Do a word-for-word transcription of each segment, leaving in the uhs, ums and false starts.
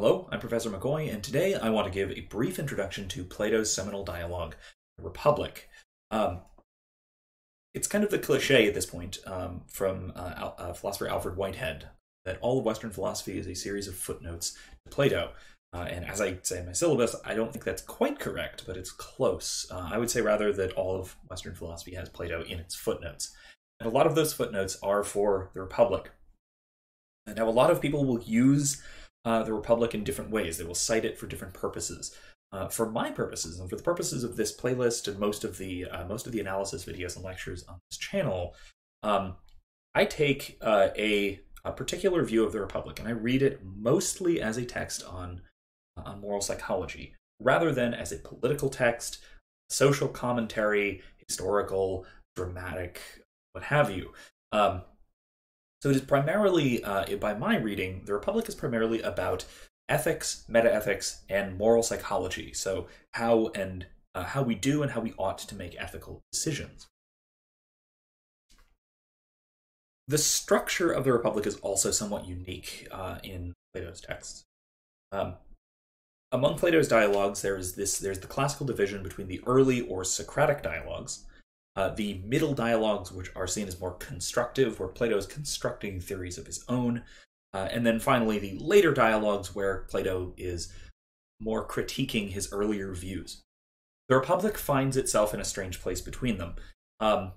Hello, I'm Professor McCoige, and today I want to give a brief introduction to Plato's seminal dialogue, Republic. Um, it's kind of the cliche at this point um, from uh, Al uh, philosopher Alfred Whitehead that all of Western philosophy is a series of footnotes to Plato. Uh, and as I say in my syllabus, I don't think that's quite correct, but it's close. Uh, I would say rather that all of Western philosophy has Plato in its footnotes. And a lot of those footnotes are for the Republic. And now a lot of people will use Uh, the Republic in different ways. They will cite it for different purposes. Uh, for my purposes, and for the purposes of this playlist and most of the uh, most of the analysis videos and lectures on this channel, um, I take uh, a, a particular view of the Republic, and I read it mostly as a text on, uh, on moral psychology, rather than as a political text, social commentary, historical, dramatic, what have you. Um, So it is primarily, uh, by my reading, the Republic is primarily about ethics, metaethics, and moral psychology. So how and uh, how we do and how we ought to make ethical decisions. The structure of the Republic is also somewhat unique uh, in Plato's texts. Um, among Plato's dialogues, there is this: there's the classical division between the early or Socratic dialogues. Uh, the middle dialogues, which are seen as more constructive, where Plato is constructing theories of his own. Uh, and then finally, the later dialogues, where Plato is more critiquing his earlier views. The Republic finds itself in a strange place between them. Um,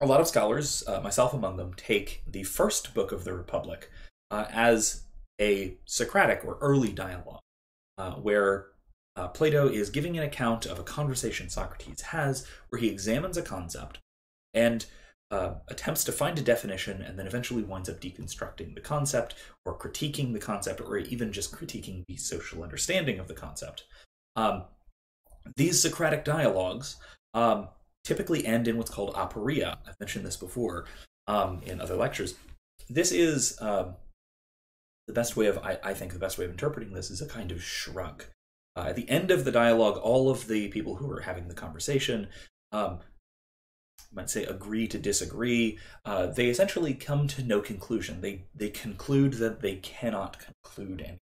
a lot of scholars, uh, myself among them, take the first book of the Republic uh, as a Socratic or early dialogue, uh, where Uh, Plato is giving an account of a conversation Socrates has, where he examines a concept and uh, attempts to find a definition, and then eventually winds up deconstructing the concept, or critiquing the concept, or even just critiquing the social understanding of the concept. Um, these Socratic dialogues um, typically end in what's called aporia. I've mentioned this before um, in other lectures. This is uh, the best way of, I, I think the best way of interpreting this is a kind of shrug. Uh, at the end of the dialogue, all of the people who are having the conversation, um, you might say, agree to disagree. Uh, they essentially come to no conclusion. They, they conclude that they cannot conclude anything.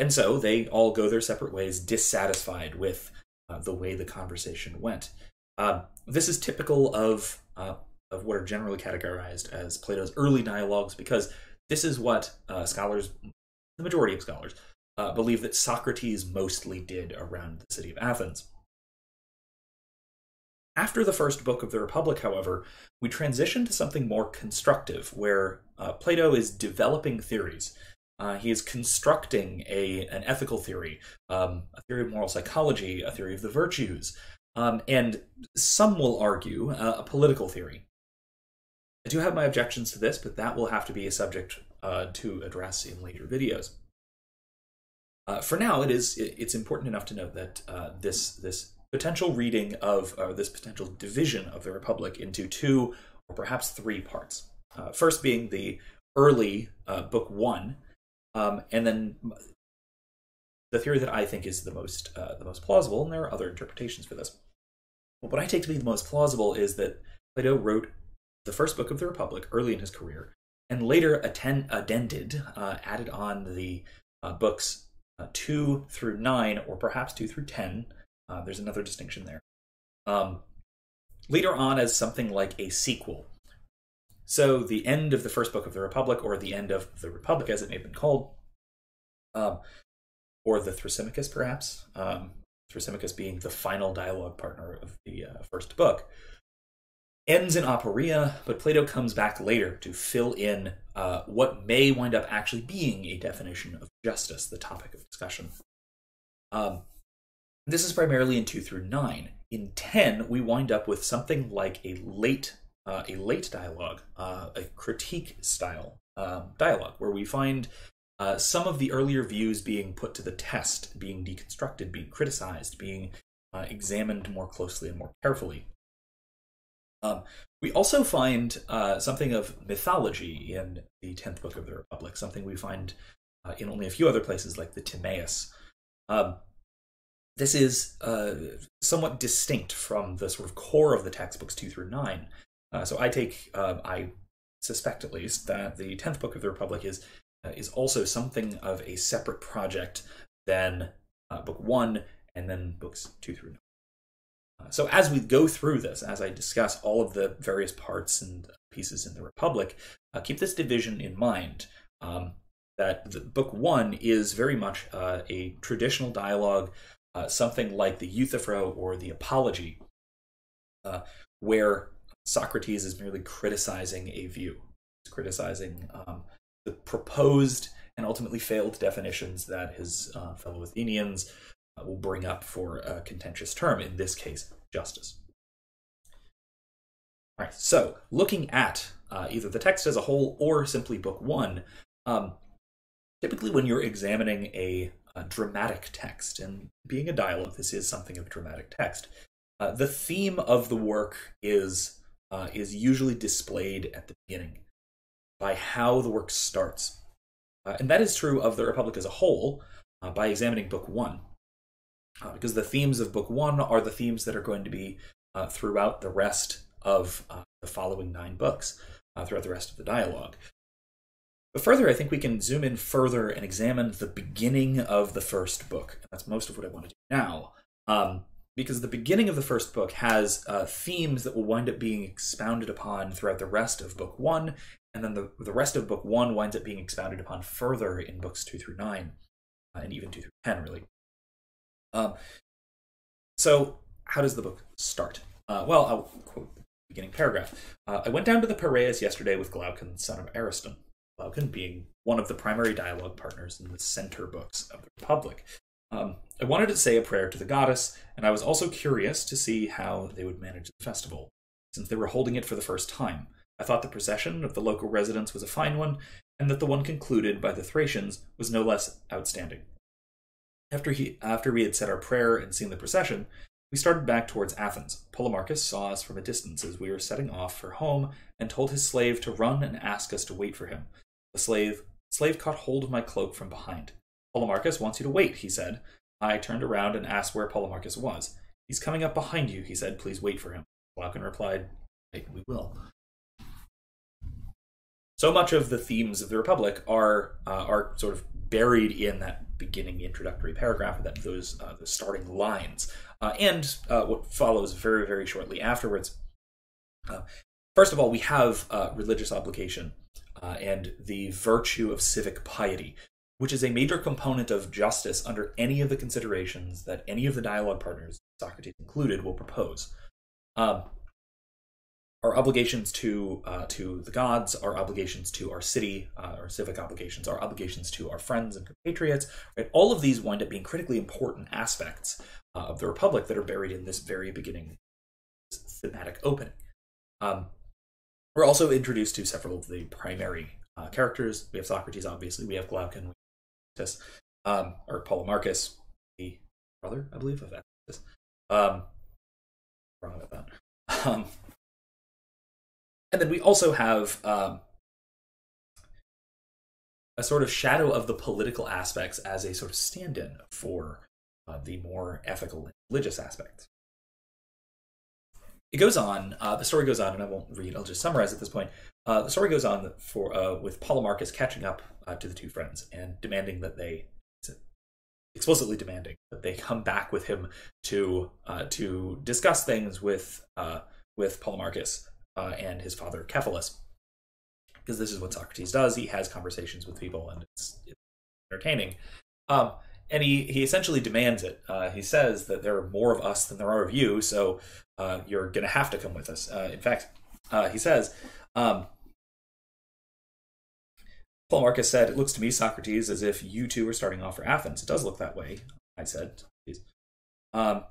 And so they all go their separate ways, dissatisfied with uh, the way the conversation went. Uh, this is typical of, uh, of what are generally categorized as Plato's early dialogues, because this is what uh, scholars, the majority of scholars, Uh, believe that Socrates mostly did around the city of Athens. After the first book of the Republic, however, we transition to something more constructive, where uh, Plato is developing theories. Uh, he is constructing a, an ethical theory, um, a theory of moral psychology, a theory of the virtues, um, and some will argue uh, a political theory. I do have my objections to this, but that will have to be a subject uh, to address in later videos. Uh, for now, it is it's important enough to note that uh, this this potential reading of uh, this potential division of the Republic into two or perhaps three parts. Uh, first being the early uh, book one, um, and then the theory that I think is the most uh, the most plausible, and there are other interpretations for this. But what I take to be the most plausible is that Plato wrote the first book of the Republic early in his career, and later atten addended, uh, added on the uh, books. Uh, two through nine, or perhaps two through ten. Uh, there's another distinction there. Um, later on as something like a sequel. So the end of the first book of the Republic, or the end of the Republic as it may have been called, um, or the Thrasymachus perhaps, um, Thrasymachus being the final dialogue partner of the uh, first book, ends in aporia, but Plato comes back later to fill in uh, what may wind up actually being a definition of justice, the topic of discussion. Um, this is primarily in two through nine. In ten, we wind up with something like a late, uh, a late dialogue, uh, a critique style um, dialogue, where we find uh, some of the earlier views being put to the test, being deconstructed, being criticized, being uh, examined more closely and more carefully. Um, we also find uh, something of mythology in the tenth book of the Republic, something we find uh, in only a few other places, like the Timaeus. Um, this is uh, somewhat distinct from the sort of core of the textbooks two through nine. Uh, so I take, uh, I suspect at least, that the tenth book of the Republic is uh, is also something of a separate project than uh, book one and then books two through nine. Uh, so as we go through this, as I discuss all of the various parts and pieces in the Republic, uh, keep this division in mind. Um, that the, book one is very much uh, a traditional dialogue, uh, something like the Euthyphro or the Apology, uh, where Socrates is merely criticizing a view. He's criticizing um, the proposed and ultimately failed definitions that his uh, fellow Athenians uh, will bring up for a contentious term, in this case, justice. All right, so looking at uh, either the text as a whole or simply book one, um, typically when you're examining a, a dramatic text, and being a dialogue, this is something of a dramatic text, uh, the theme of the work is Uh, is usually displayed at the beginning by how the work starts. Uh, and that is true of the Republic as a whole uh, by examining Book One, uh, because the themes of Book One are the themes that are going to be uh, throughout the rest of uh, the following nine books, uh, throughout the rest of the dialogue. But further, I think we can zoom in further and examine the beginning of the first book. That's most of what I want to do now. Um, Because the beginning of the first book has uh, themes that will wind up being expounded upon throughout the rest of Book One, and then the, the rest of Book One winds up being expounded upon further in Books Two through Nine, uh, and even Two through Ten, really. Um, so, how does the book start? Uh, well, I'll quote the beginning paragraph. Uh, I went down to the Piraeus yesterday with Glaucon, son of Ariston. Glaucon being one of the primary dialogue partners in the center books of the Republic. Um, I wanted to say a prayer to the goddess, and I was also curious to see how they would manage the festival, since they were holding it for the first time. I thought the procession of the local residents was a fine one, and that the one concluded by the Thracians was no less outstanding. After, he, after we had said our prayer and seen the procession, we started back towards Athens. Polemarchus saw us from a distance as we were setting off for home, and told his slave to run and ask us to wait for him. The slave, slave caught hold of my cloak from behind. Polemarchus wants you to wait, he said. I turned around and asked where Polemarchus was. He's coming up behind you, he said. Please wait for him. Glaucon replied, hey, we will. So much of the themes of the Republic are uh, are sort of buried in that beginning introductory paragraph, that those uh, the starting lines, uh, and uh, what follows very, very shortly afterwards. Uh, first of all, we have uh, religious obligation uh, and the virtue of civic piety, which is a major component of justice under any of the considerations that any of the dialogue partners, Socrates included, will propose. Um, our obligations to uh, to the gods, our obligations to our city, uh, our civic obligations, our obligations to our friends and compatriots, right? All of these wind up being critically important aspects uh, of the Republic that are buried in this very beginning thematic opening. Um, we're also introduced to several of the primary uh, characters. We have Socrates, obviously. We have Glaucon. Um, or Polemarchus, the brother, I believe, of Athens. Um, wrong about that. Um, and then we also have um, a sort of shadow of the political aspects as a sort of stand-in for uh, the more ethical and religious aspects. It goes on, uh, the story goes on, and I won't read, I'll just summarize at this point. Uh, the story goes on for uh, with Polemarchus catching up uh, to the two friends and demanding that they, explicitly demanding, that they come back with him to uh, to discuss things with, uh, with Polemarchus uh, and his father Cephalus. Because this is what Socrates does, he has conversations with people and it's, it's entertaining. Um, and he, he essentially demands it. Uh, he says that there are more of us than there are of you, so Uh, you're going to have to come with us. Uh, in fact, uh, he says, um, Polemarchus said, it looks to me, Socrates, as if you two were starting off for Athens. It does look that way, I said. Um,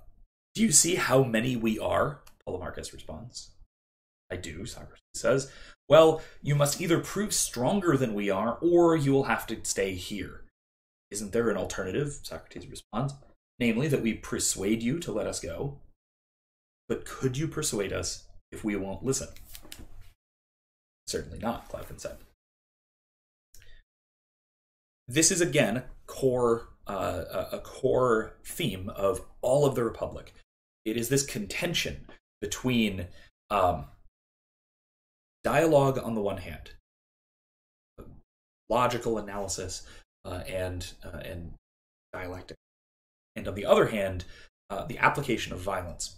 do you see how many we are? Polemarchus responds. I do, Socrates says. Well, you must either prove stronger than we are, or you will have to stay here. Isn't there an alternative? Socrates responds. Namely, that we persuade you to let us go. But could you persuade us if we won't listen? Certainly not, Glaucon said. This is again core, uh, a core theme of all of the Republic. It is this contention between um, dialogue on the one hand, logical analysis uh, and uh, and dialectic. And on the other hand, uh, the application of violence.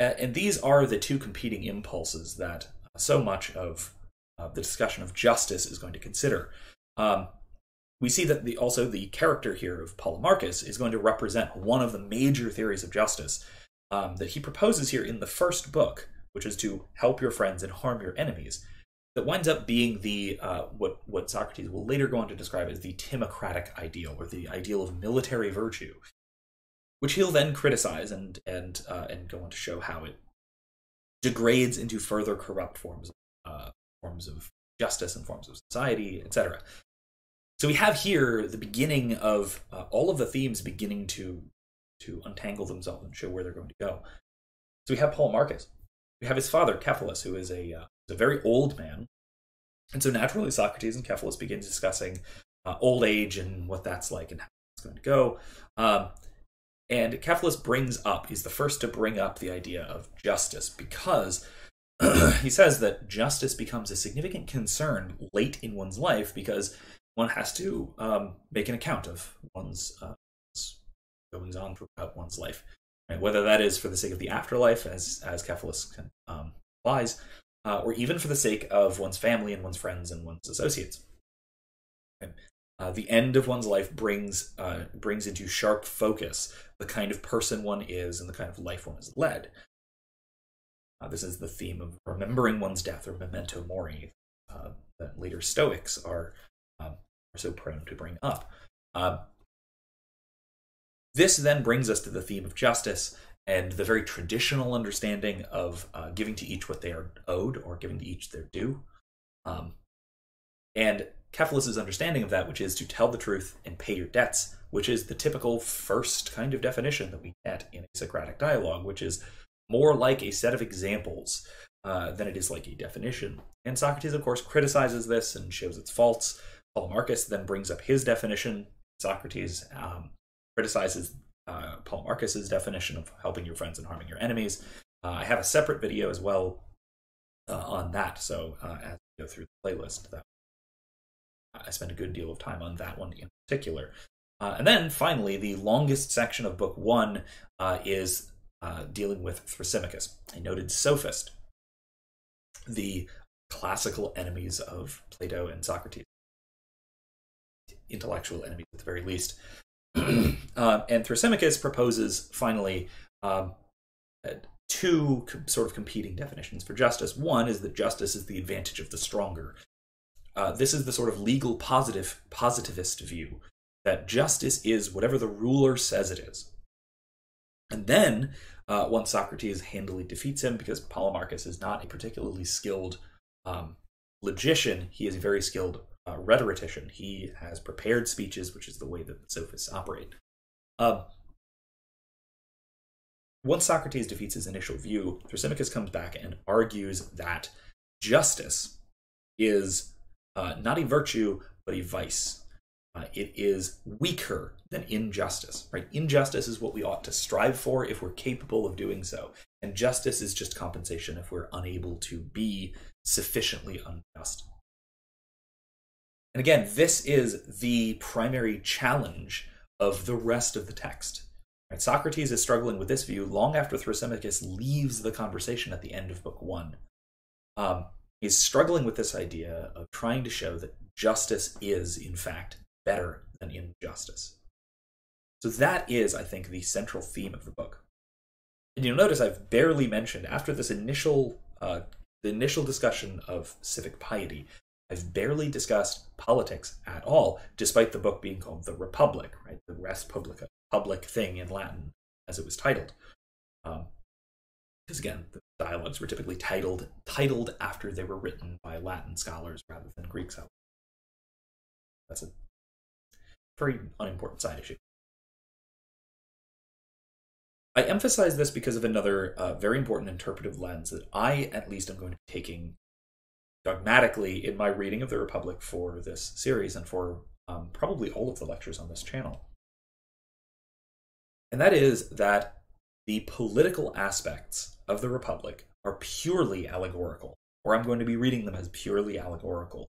And these are the two competing impulses that so much of uh, the discussion of justice is going to consider. Um, we see that the, also the character here of Polemarchus is going to represent one of the major theories of justice um, that he proposes here in the first book, which is to help your friends and harm your enemies. That winds up being the uh, what, what Socrates will later go on to describe as the Timocratic ideal, or the ideal of military virtue, which he'll then criticize and and uh, and go on to show how it degrades into further corrupt forms, uh, forms of justice and forms of society, et cetera. So we have here the beginning of uh, all of the themes beginning to to untangle themselves and show where they're going to go. So we have Polemarchus. We have his father Cephalus, who is a uh, a very old man, and so naturally Socrates and Cephalus begin discussing uh, old age and what that's like and how it's going to go. Um, And Cephalus brings up, he's the first to bring up the idea of justice, because he says that justice becomes a significant concern late in one's life, because one has to um, make an account of one's uh, goings on throughout one's life, right? Whether that is for the sake of the afterlife, as, as Cephalus can, um, implies, uh, or even for the sake of one's family and one's friends and one's associates. Okay. Uh, the end of one's life brings uh, brings into sharp focus the kind of person one is and the kind of life one is led. Uh, this is the theme of remembering one's death, or memento mori, uh, that later Stoics are, um, are so prone to bring up. Uh, this then brings us to the theme of justice and the very traditional understanding of uh, giving to each what they are owed, or giving to each their due. Um, and Cephalus's understanding of that, which is to tell the truth and pay your debts, which is the typical first kind of definition that we get in a Socratic dialogue, which is more like a set of examples uh, than it is like a definition. And Socrates, of course, criticizes this and shows its faults. Polemarchus then brings up his definition. Socrates um, criticizes uh, Polemarchus's definition of helping your friends and harming your enemies. Uh, I have a separate video as well uh, on that, so uh, as we go through the playlist, that I spent a good deal of time on that one in particular. Uh, and then, finally, the longest section of Book One uh, is uh, dealing with Thrasymachus, a noted sophist, the classical enemies of Plato and Socrates, intellectual enemies at the very least. uh, and Thrasymachus proposes, finally, um, two sort of competing definitions for justice. One is that justice is the advantage of the stronger. Uh, this is the sort of legal positive, positivist view, that justice is whatever the ruler says it is. And then, uh, once Socrates handily defeats him, because Polemarchus is not a particularly skilled um, logician, he is a very skilled uh, rhetorician. He has prepared speeches, which is the way that the sophists operate. Um, once Socrates defeats his initial view, Thrasymachus comes back and argues that justice is Uh, not a virtue, but a vice. Uh, it is weaker than injustice, right? Injustice is what we ought to strive for if we're capable of doing so. And justice is just compensation if we're unable to be sufficiently unjust. And again, this is the primary challenge of the rest of the text. Right? Socrates is struggling with this view long after Thrasymachus leaves the conversation at the end of Book One. Um, He's struggling with this idea of trying to show that justice is, in fact, better than injustice. So that is, I think, the central theme of the book. And you'll notice I've barely mentioned, after this initial, uh, the initial discussion of civic piety, I've barely discussed politics at all, despite the book being called the Republic, right? The res publica, public thing in Latin, as it was titled. Um, Because again, the dialogues were typically titled titled after they were written by Latin scholars rather than Greek scholars. That's a very unimportant side issue. I emphasize this because of another uh, very important interpretive lens that I, at least, am going to be taking dogmatically in my reading of the Republic for this series and for um, probably all of the lectures on this channel. And that is that the political aspects of the Republic are purely allegorical, or I'm going to be reading them as purely allegorical,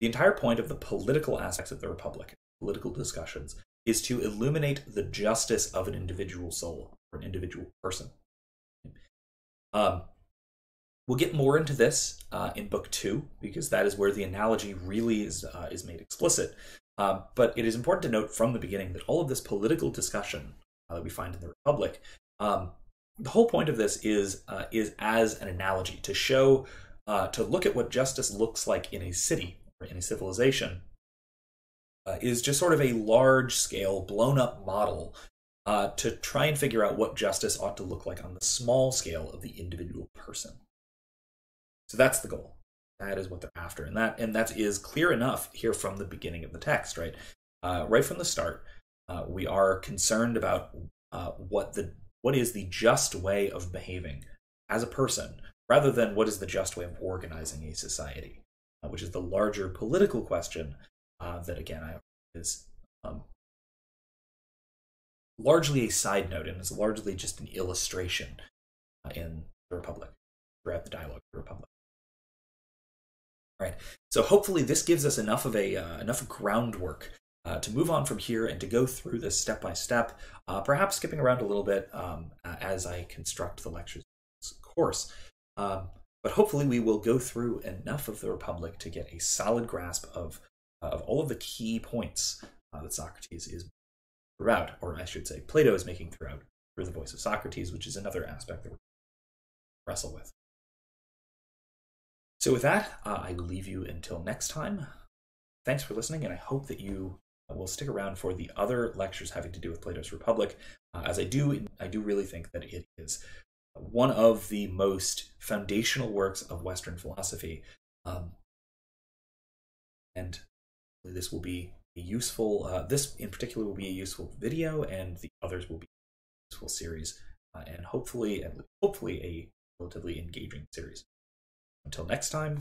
The entire point of the political aspects of the Republic, political discussions, is to illuminate the justice of an individual soul or an individual person. Um, we'll get more into this uh, in book two, because that is where the analogy really is, uh, is made explicit. Uh, but it is important to note from the beginning that all of this political discussion uh, that we find in the Republic, um, the whole point of this is, uh, is as an analogy, to show, uh, to look at what justice looks like in a city or in a civilization, uh, is just sort of a large-scale, blown-up model uh, to try and figure out what justice ought to look like on the small scale of the individual person. So that's the goal. That is what they're after, and that and that is clear enough here from the beginning of the text, right? Uh, right from the start, uh, we are concerned about uh, what the what is the just way of behaving as a person, rather than what is the just way of organizing a society, uh, which is the larger political question uh, that, again, I, is um, largely a side note and is largely just an illustration uh, in the Republic throughout the dialogue of the Republic. Right. So hopefully this gives us enough of a uh, enough groundwork uh, to move on from here and to go through this step by step, uh, perhaps skipping around a little bit um, as I construct the lectures course. Um, but hopefully we will go through enough of the Republic to get a solid grasp of uh, of all of the key points uh, that Socrates is making throughout, or I should say Plato is making throughout through the voice of Socrates, which is another aspect that we wrestle with. So with that, uh, I leave you until next time. Thanks for listening, and I hope that you will stick around for the other lectures having to do with Plato's Republic, uh, as I do, I do really think that it is one of the most foundational works of Western philosophy, um, and this will be a useful, uh, this in particular will be a useful video, and the others will be a useful series, uh, and hopefully, and hopefully a relatively engaging series. Until next time.